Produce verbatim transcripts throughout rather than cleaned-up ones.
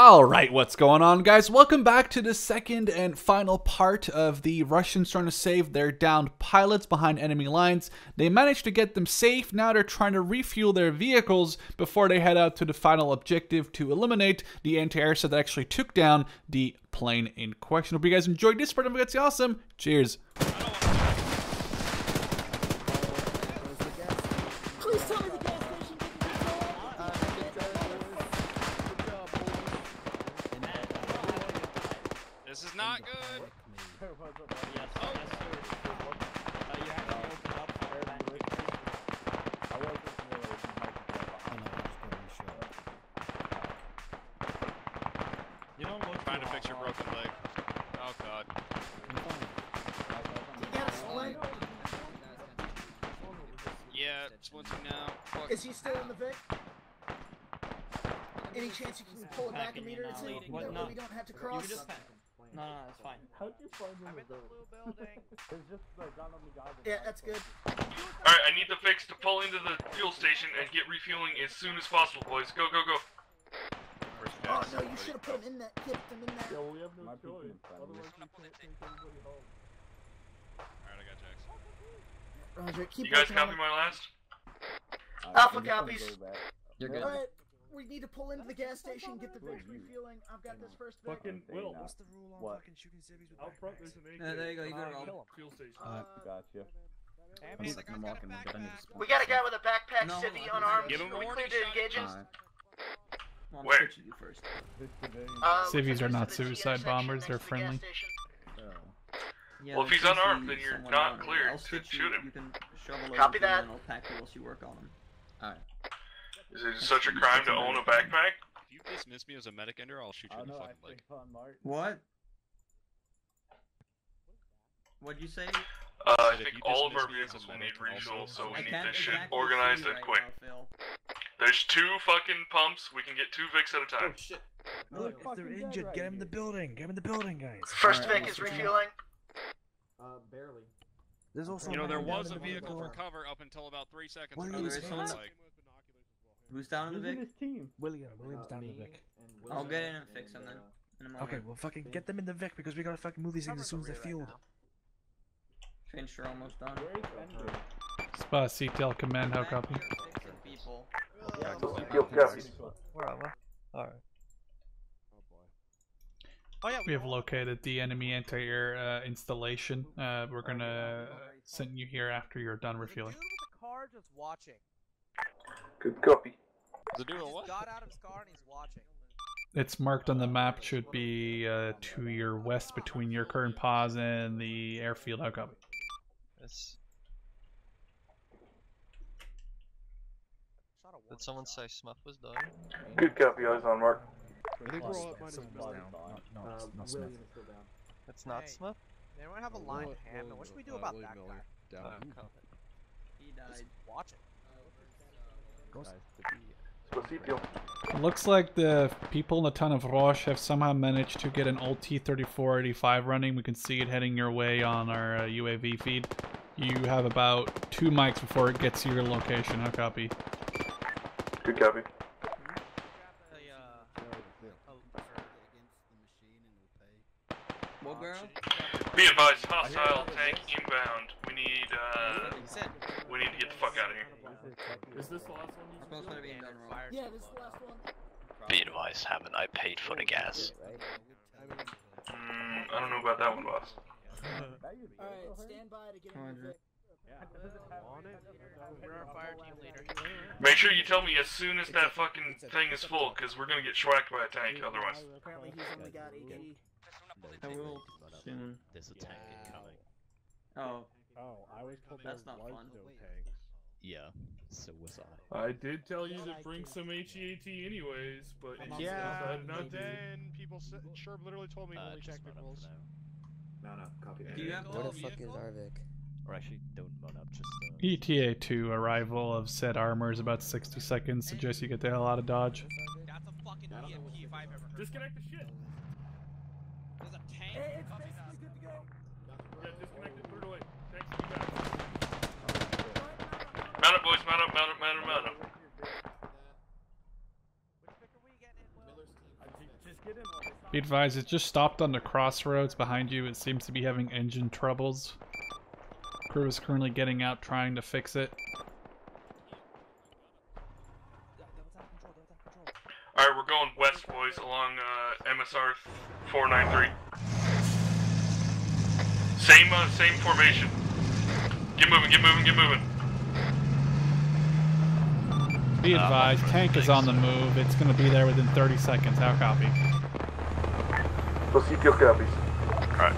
Alright, what's going on, guys? Welcome back to the second and final part of the Russians trying to save their downed pilots behind enemy lines. They managed to get them safe. Now they're trying to refuel their vehicles before they head out to the final objective to eliminate the anti-air set that actually took down the plane in question. Hope you guys enjoyed this part. If it's awesome, cheers. Is he still in the Vic? Any chance you can pull it back a meter or two? No, we don't have to cross. No, no, that's fine. How'd you find him? I'm in the blue building. Yeah, that's good. Alright, I need the Vics to pull into the fuel station and get refueling as soon as possible, boys. Go, go, go. Oh, no, you should have put him in that. Get him in there. Yeah, well, we have no choice. Otherwise, you can't take anybody home. Alright, I got Jax. Roger, keep you guys copy my last? Alpha copies. You're good. Right, we need to pull into the gas station, get the Vic refueling. I've got this first Vic. Fucking Will. What's the rule on fucking shooting civvies with backpacks? Front, there's an A K. There you go, you got it all. Fuel station. Uh, gotcha. I'm like, I'm got a we got a guy with a backpack no, civvy no, unarmed. Give him we cleared to engage him. Right. Where? Uh, civvies are not suicide bombers, they're friendly. The oh. Yeah, well, if he's unarmed, then you're not cleared to shoot him. Copy that. I'll pack you whilst you work on him. Alright. Is it such a crime to own a backpack? If you dismiss me as a medic ender, I'll shoot you in the fucking leg. What? What'd you say? Uh, I think all of our vehicles will need refuel, so we need this shit organized and quick. There's two fucking pumps, we can get two Vics at a time. Oh shit. Look, if they're injured, get them in the building, get them in the building, guys. First Vic is refueling. Uh, barely. There's also you know, there was a vehicle for cover up until about three seconds ago. Like... Who's down in the Vic? Who's in his team? William. William's down in the Vic. I'll get in and fix him then. Okay, well fucking get them in the Vic because we gotta fucking move these things as soon as they're fueled. Finch, you're almost done. Spasibo, command, how copy? Alright. Oh, yeah, we, we have located the enemy anti-air uh, installation. Uh, we're gonna send you here after you're done refueling. The car just watching. Good copy. The dude what? Got out of his car and he's watching. It's marked on the map. Should be uh, to your west between your current pause and the airfield. How copy? That's... Did someone say Smuff was done? Good copy. Eyes on mark. I think we're all up minus Smuff. No, no, uh, not Smuff. That's not hey, Smuff? They don't have a line to handle. What should we do about uh, that Miller guy? Down. Uh, he died. Just watch it. Uh, it looks like the people in the town of Rosh have somehow managed to get an old T thirty-four eighty-five running. We can see it heading your way on our uh, U A V feed. You have about two mics before it gets to your location. I'll copy. Good copy. Be advised, hostile tank inbound. We need, uh, we need to get the fuck out of here. Is this the last one? Yeah, this is the last one. Be advised, haven't I paid for the gas? Mm, I don't know about that one, boss. Alright, stand by to get him. Make sure you tell me as soon as that fucking thing is full, because we're gonna get schwacked by a tank otherwise. Apparently he's only got eighty. I will soon. There's a tank incoming. Oh. Oh, I was told that's not fun. Yeah, so was I. I did tell you to bring some H E A T anyways, but yeah, not then people said, sure literally told me uh, only check vehicles. No, no, copy that. Yeah. Where the fuck is Arvik? Or actually, don't run up, just uh, E T A two, arrival of said armor is about sixty seconds, suggest you get the hell out of Dodge. That's a fucking E M P if I've ever heard. Disconnect the shit! There's a tank. Hey, it's basically good to go. Yeah, disconnected, put it away. Thanks, you guys. Mount up, boys, mount up, mount up, mount up, mount up. Which pick are we getting in, Will? Just Be advised, it just stopped on the crossroads behind you. It seems to be having engine troubles. Crew is currently getting out trying to fix it. Alright, we're going west, boys, along uh, M S R four ninety-three. Same, uh, same formation. Get moving, get moving, get moving. Be advised, tank is on the move. It's going to be there within thirty seconds. How copy? Proceed your copies. Alright.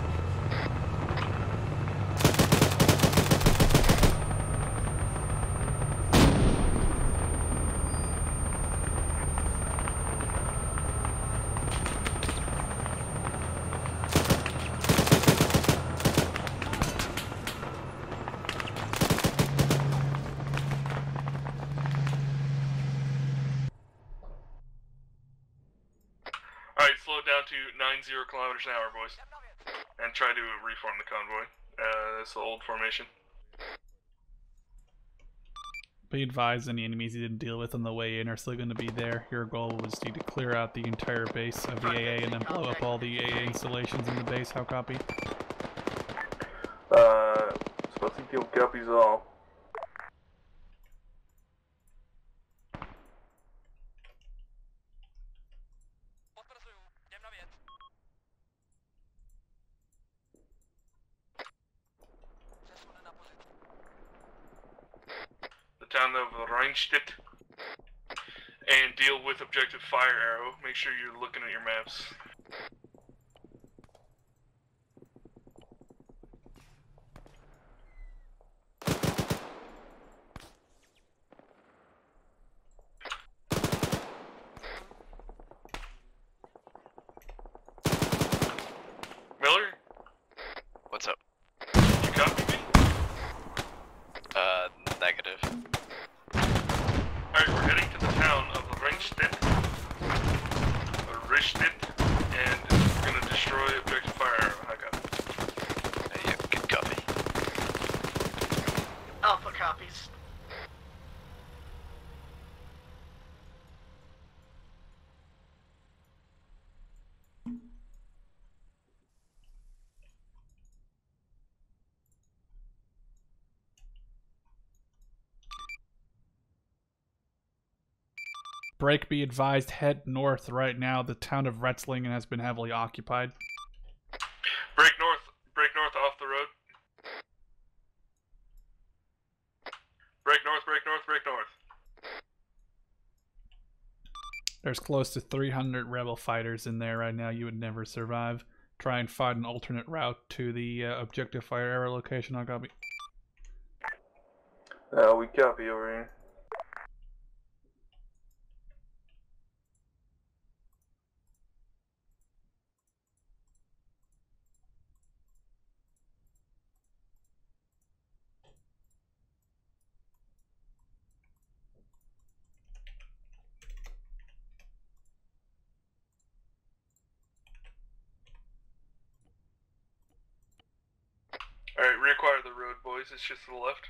Kilometers an hour, boys, and try to reform the convoy. Uh, that's the old formation. Be advised, any enemies you didn't deal with on the way in are still going to be there. Your goal was to clear out the entire base of the A A and then blow up all the A A installations in the base. How copy? Uh, Spasibo copies all. And deal with objective Fire Arrow. Make sure you're looking at your maps. Miller? What's up? You copy me? Uh, negative. Alright, we're heading to the town of Retzlingen, and we're going to destroy objective Fire Arrow. I got it. Hey, yep, good copy. Alpha copies. Break, be advised, head north right now. The town of Retzlingen has been heavily occupied. Break north, break north off the road. Break north, break north, break north. There's close to three hundred rebel fighters in there right now. You would never survive. Try and find an alternate route to the uh, objective Fire Arrow location. I copy. Uh, we copy over here. Alright, reacquire the road, boys. It's just to the left.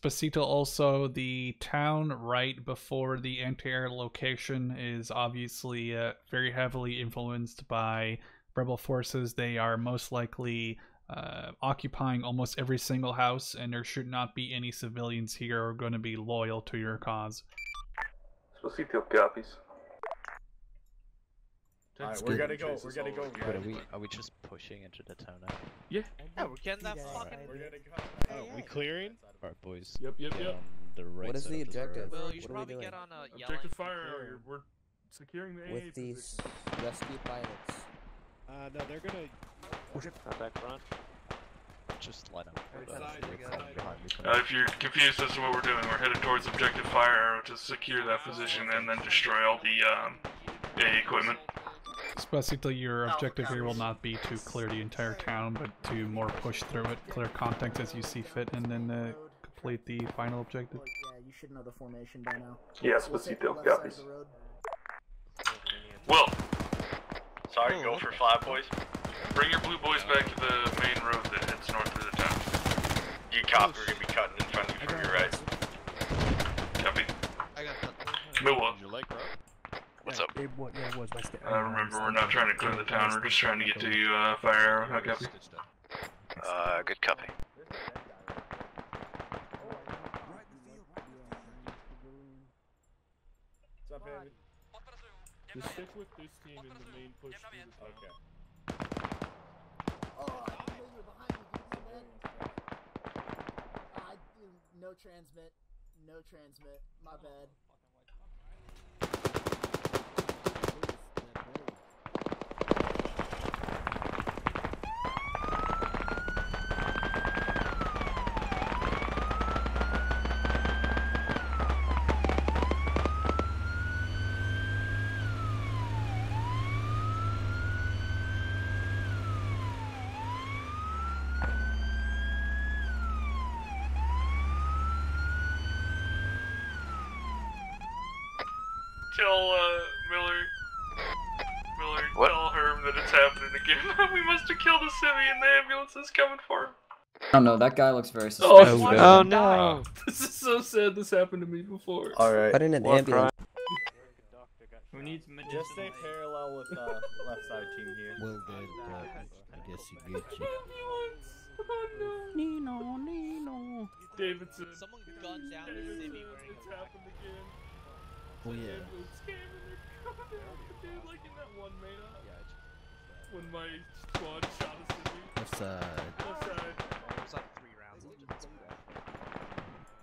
Spasito, also, the town right before the anti-air location is obviously uh, very heavily influenced by rebel forces. They are most likely uh, occupying almost every single house, and there should not be any civilians here who are going to be loyal to your cause. Spasito copies. Alright, we're gonna go, we're gonna go. But are we, are we just pushing into the town now? Yeah. Yeah, we're getting that fucking... We're gonna go. Oh, we clearing? Alright, boys. Yep, yep, yep. What is the objective? Well, you should probably get on a yelling. Objective Fire Arrow, we're securing the A A. With these rescue pilots. Uh, no, they're gonna... Push it. Back front. Just line up. Uh, if you're confused as to what we're doing, we're headed towards objective Fire Arrow to secure that position and then destroy all the, um, A A equipment. Specifically, your objective here will not be to clear the entire town, but to more push through it, clear context as you see fit, and then uh, complete the final objective. Yeah, you should know the formation by now. Yeah, Specifically, copies. Will! Sorry, go for five, boys. Bring your blue boys back to the main road that heads north of the town. You cop, we're gonna be cutting in front of you from your right. It, what, yeah, it was my I don't remember, we're not trying to clear the town, we're just trying to get to uh, Fire Arrow. How copy? Uh, good copy. What's up, Andy? Just stick with this team in the main push through the town. Okay. Oh, I didn't know you were behind me, dude. I no transmit. No transmit. My bad. Tell, uh, Miller, Miller, what? Tell Herb that it's happening again. We must have killed a civvy and the ambulance is coming for him. Oh no, that guy looks very suspicious. Oh, oh, oh no. This is so sad, this happened to me before. Alright, put in an ambulance. We need magician. Just stay parallel with the uh, left side team here. Well, good, uh, I guess you get you. Oh, no. Nino, Nino. Davidson. Someone guns out the civvy wearing a black. Well, yeah. Dude, like in that one made up. Yeah, I when my squad shot us in me. Left side. Left side. Oh, it was like three rounds.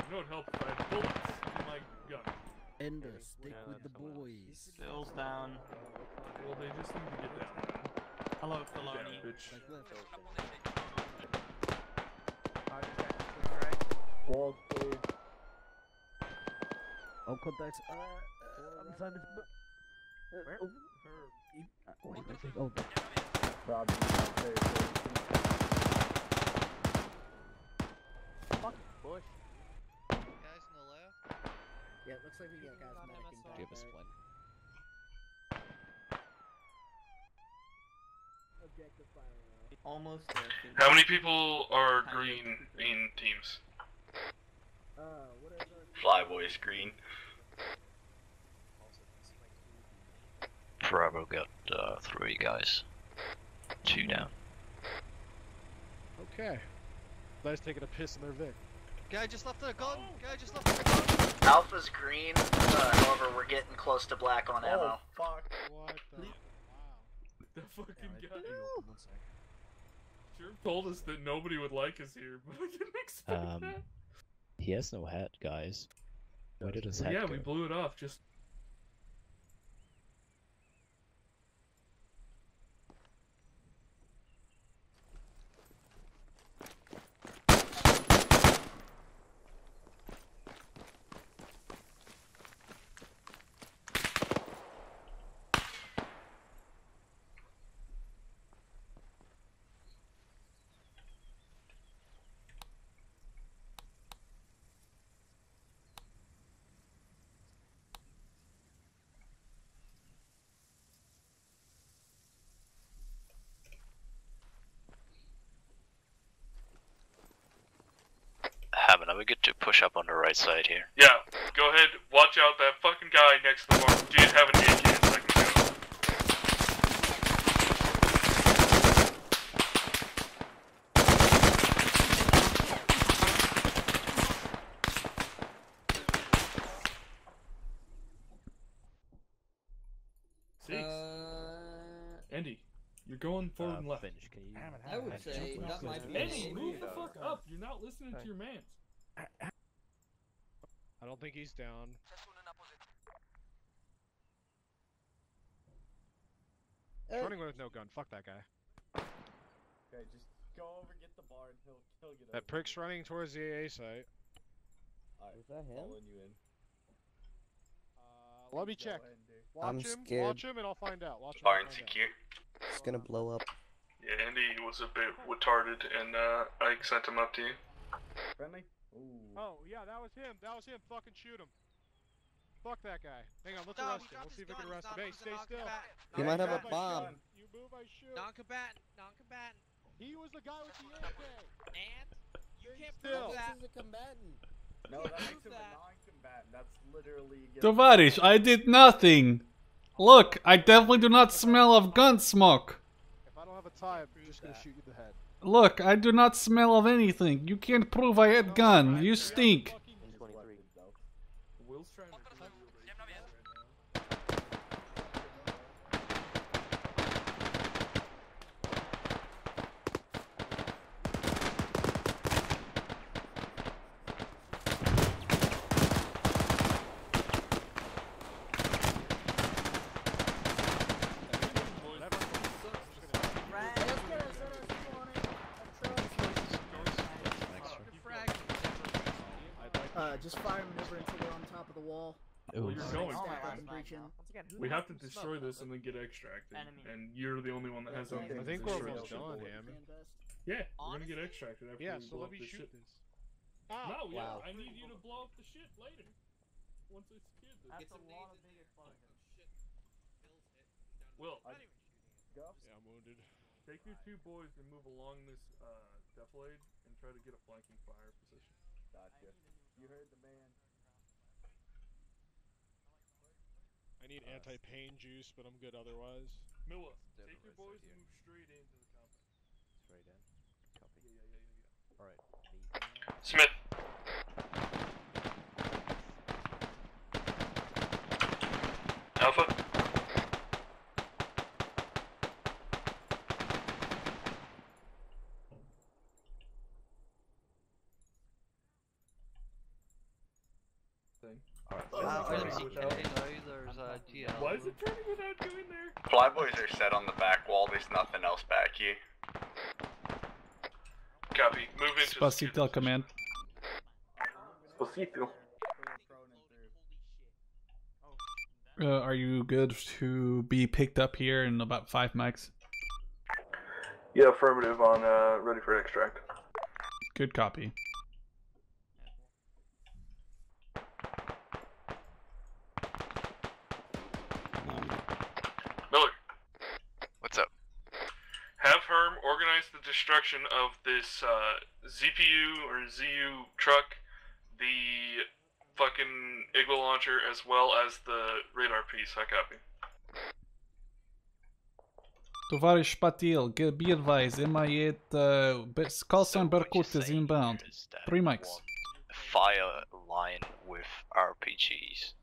You know it helped if I had bullets in my gun. Ender, stick yeah, with the boys. Bill's down. Well, they just need to get down. Hello, Filoni. Alright, alright. Wall clear. Oh, contacts. Uh, uh, I'm trying to. Where? Oh, oh wait, wait, wait. Oh, Rob. Fuck it, boy. Guys in the left? Yeah, it looks like we got guys in the left. Do you have a split? Objective firing. Almost there. How many people are green in teams? Uh, what is our Flyboy screen. Bravo got uh, three guys. Two down. Okay. Guys taking a piss in their Vic. Guy just left the gun. Guy just left the gun. Alpha's green. Uh, however, we're getting close to black on ammo. Oh, fuck. What the? Wow. The fucking yeah, guy. Sure told us that nobody would like us here, but I didn't expect um, that. He has no hat, guys. Where did his hat yeah, go? Yeah, we blew it off, just... We get to push up on the right side here. Yeah, go ahead, watch out that fucking guy next to the bar. Do you have an A K in second round? Six. Uh... Andy, you're going forward uh, and left. Finish, can you... I would I say that might be Andy, move the fuck up. You're not listening right. to your man. I don't think he's down. Hey. Running away with no gun. Fuck that guy. Okay, just go over, get the bar, and he'll he'll get. That prick's there. Running towards the A A site. Alright, is that him? You in. Uh, let me check. Watch I'm him. Scared. Watch him, and I'll find out. Watch bar him. Bar secure. It's gonna blow up. Yeah, Andy was a bit retarded, and uh, I sent him up to you. Friendly. Ooh. Oh, yeah, that was him. That was him. Fucking shoot him. Fuck that guy. Hang on, let's no, arrest him. We'll see if we can arrest him. Hey, stay still. He might have a bomb. You move, I shoot. Non-combatant. Non-combatant. He was the guy with the A K. And you can't prove that. He's a combatant. No, that makes him a non-combatant. That's literally... Tovarищ, I did nothing. Look, I definitely do not smell of gun smoke. If I don't have a tie, I'm just gonna shoot you in the head. Look, I do not smell of anything. You can't prove I had gun. You stink. We have to destroy this and then get extracted. And you're the only one that has anything. I think we're almost done, Hammond. Yeah, we're gonna get extracted after yeah, we so blow let me up shoot shit. This. Ah, no, wow. Yeah, I need you to blow up the shit later. Once it's killed. That's a lot of bigger fun. Will, I... yeah, I'm wounded. Take your two boys and move along this uh, defilade and try to get a flanking fire position. Gotcha. You heard the man. I need uh, anti-pain juice, but I'm good otherwise. Milla, take your boys and move straight into the combat. Straight in? Copy. Yeah, yeah, yeah, yeah. Alright. Smith! Alpha? Thing. Alright. Uh, Yeah. Why is it turning without you in there? Flyboys are set on the back wall, there's nothing else back here. Copy, move into Spasito, the command. Spasito. Uh, are you good to be picked up here in about five mics? Yeah, affirmative on uh, ready for extract. Good copy. Destruction of this uh, Z P U or Z U truck, the fucking Igla launcher, as well as the radar piece. I copy. Tovarish Patil, be advised, M I eight, uh, call sign Berkut is inbound. Three mics. Fire line with R P Gs.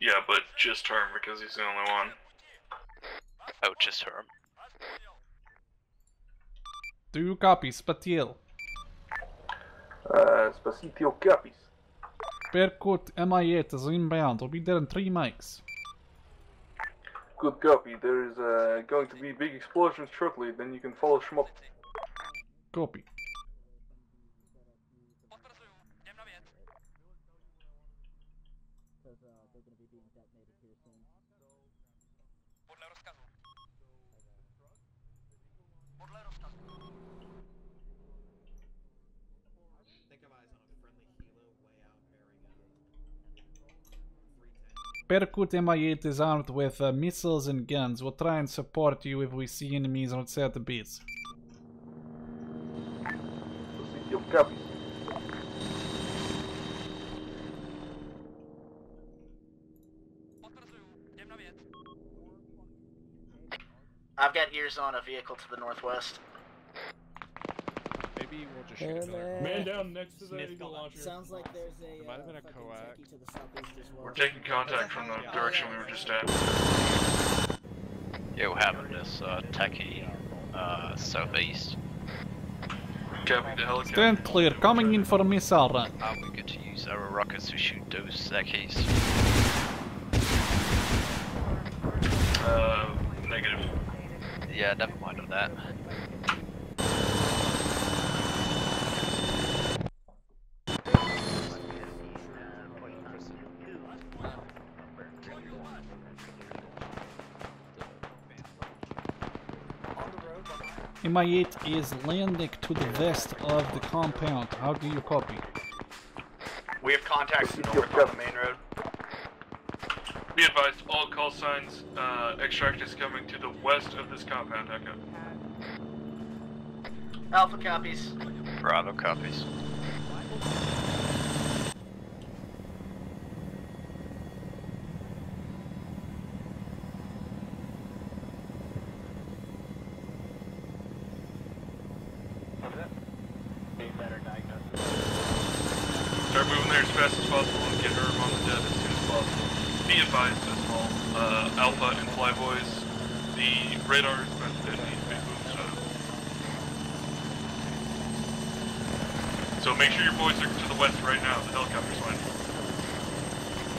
Yeah, but just Herm, because he's the only one. Oh, just Herm. Do you copy, Spatiel? Uh, Spasitio copies. Berkut M I eight is inbound, we'll be there in three mics. Good copy, there is uh, going to be big explosions shortly, then you can follow Schmup. Copy. Berkut M I eight is armed with uh, missiles and guns. We'll try and support you if we see enemies outside the base. I've got ears on a vehicle to the northwest. Maybe we'll just shoot another. Man down next to the Eagle launcher. Sounds like there's a, uh, there a coax. To the southeast as well. We're taking contact from the direction we were just at. Yeah, we're having this uh, techie uh, southeast. Copy the helicopter. Stand clear, coming in for a missile run. Are we good to use our rockets to shoot those techies? Uh, negative. Yeah, never mind on that. M I eight is landing to the west of the compound. How do you copy? We have contacts north on the main road. Be advised, all call signs, uh, extract is coming to the west of this compound. Echo. Alpha copies. Bravo copies. start moving there as fast as possible and get her mom and dad as soon as possible. Be advised as well, uh, Alpha and Flyboys, the radar is about to need to be moved up. So make sure your boys are to the west right now, the helicopter's landing.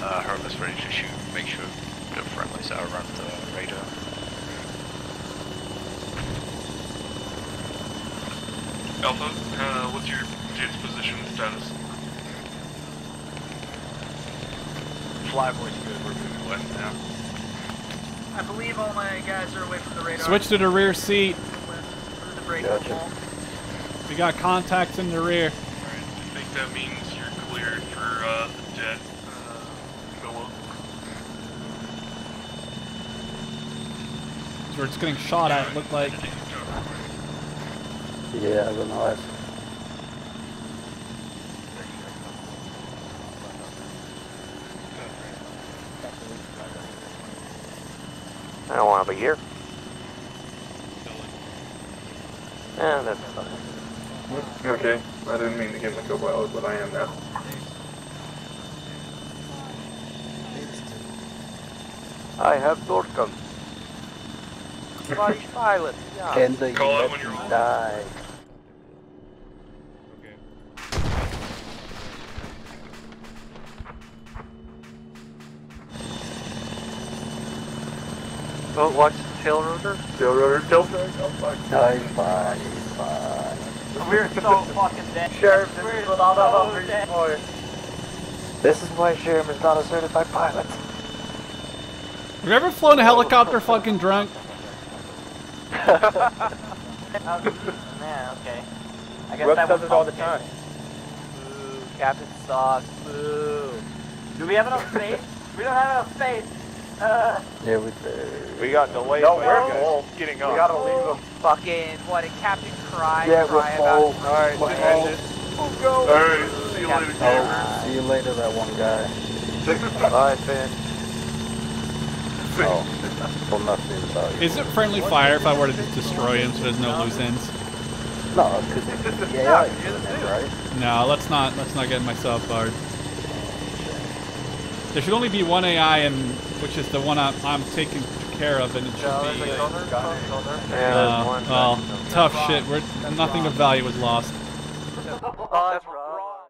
Uh, Harmless ready to shoot, make sure the friendlies are around the radar. Alpha, uh, what's your jet's position status? Flyboy's good, we're moving west now. I believe all my guys are away from the radar. Switch to the rear seat. The brake gotcha. We got contacts in the rear. Alright, I think that means you're cleared for uh, the jet. Uh, go up. So we're just getting shot yeah, at, it looked like. Yeah, I don't know. I don't want to be here. Yeah, that's fine. Okay, I didn't mean to give my co-pilot, but I am now. I have Dorkan. Spanish pilot. Yeah. And they call out when you're on. Die. Don't watch the tail rotor. Tail rotor, tail rotor. Oh fuck. Nice, bye, bye. We're so fucking dead. Sheriff, this We're is what all so dead. For. This is why Sheriff is not a certified pilot. Have you ever flown a helicopter fucking drunk? Yeah, okay. I guess Ruff that does it all the time. Boo, Captain Sauce, boo. Do we have enough space? We don't have enough space. Uh, yeah, we do. We got delayed. No, we're all getting up. We gotta leave them. Fucking, what did Captain Cry yeah, cry about? Alright, we'll end it. We'll go. Alright, see you Captain later, Cameron. See you later, that one guy. Bye, Finn. Oh, well, nothing about you. Is it friendly fire if I were to destroy him so there's no loose ends? No, because it's yeah, right? No, let's not, let's not get myself barred. There should only be one A I, and which is the one I'm, I'm taking care of, and it should no, be. Like, uh, yeah, uh, well, tough shit. We're nothing of value was lost. Oh, that's right.